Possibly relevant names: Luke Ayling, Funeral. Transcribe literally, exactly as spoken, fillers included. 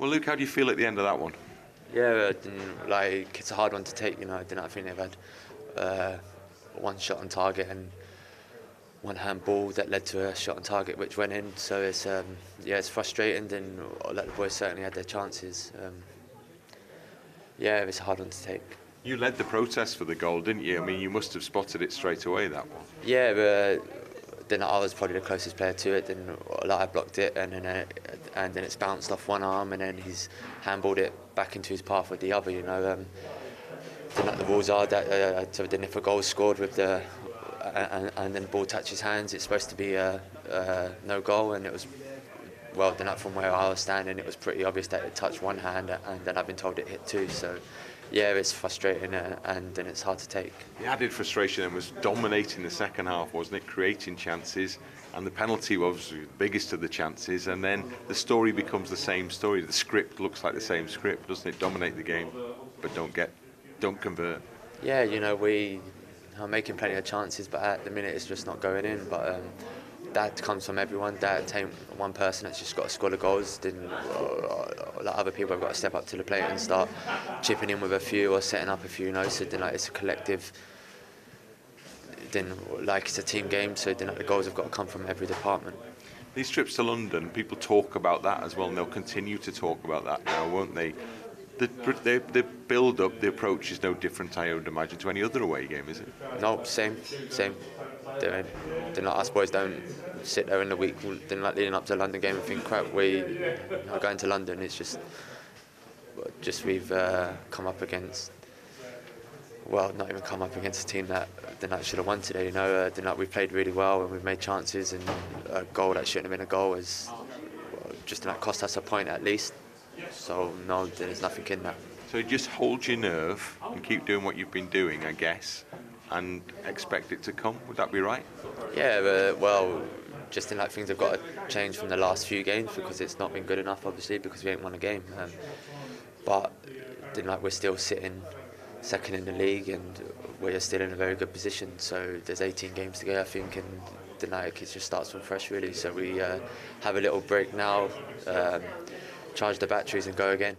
Well, Luke, how do you feel at the end of that one? Yeah, like, it's a hard one to take, you know. I didn't think they've had uh, one shot on target and one handball that led to a shot on target which went in. So it's um, yeah, it's frustrating, and like, the boys certainly had their chances. Um, yeah, it's a hard one to take. You led the protest for the goal, didn't you? I mean, you must have spotted it straight away, that one. Yeah, but then I was probably the closest player to it. Then like, I blocked it, and then it, and then it's bounced off one arm, and then he's handballed it back into his path with the other. You know, um, then like, the rules are that uh, so then if a goal scored with the and, and then the ball touches hands, it's supposed to be a, a no goal. And it was, well, then up from where I was standing, it was pretty obvious that it touched one hand, and then I've been told it hit two. So yeah, it's frustrating, uh, and, and it's hard to take. The added frustration then was dominating the second half, wasn't it? Creating chances, and the penalty was the biggest of the chances, and then the story becomes the same story. The script looks like the same script, doesn't it? Dominate the game, but don't get, don't convert. Yeah, you know, we are making plenty of chances, but at the minute it's just not going in. But um, that comes from everyone. That ain't one person that's just got to score the goals. Then like, other people have got to step up to the plate and start chipping in with a few or setting up a few. You know, so then like, it's a collective. Then like, it's a team game. So then like, the goals have got to come from every department. These trips to London, people talk about that as well, and they'll continue to talk about that now, won't they? The, the, the build-up, the approach is no different, I would imagine, to any other away game, is it? No, same, same. They're, they're not, us boys don't sit there in the week, then like leading up to a London game and think, crap, we are going to London. It's just, just we've uh, come up against, well, not even come up against a team that the night should have won today. You know, uh, the night we played really well and we've made chances, and a goal that shouldn't have been a goal is well, just not cost us a point at least. So, no, there's nothing in that. So just hold your nerve and keep doing what you've been doing, I guess, and expect it to come. Would that be right? Yeah, but, well, just in like things have got to change from the last few games, because it's not been good enough, obviously, because we ain't won a game. Um, but then, like, we're still sitting second in the league, and we're still in a very good position. So there's eighteen games to go, I think, and then like, it just starts from fresh, really. So we uh, have a little break now. Um, charge the batteries and go again.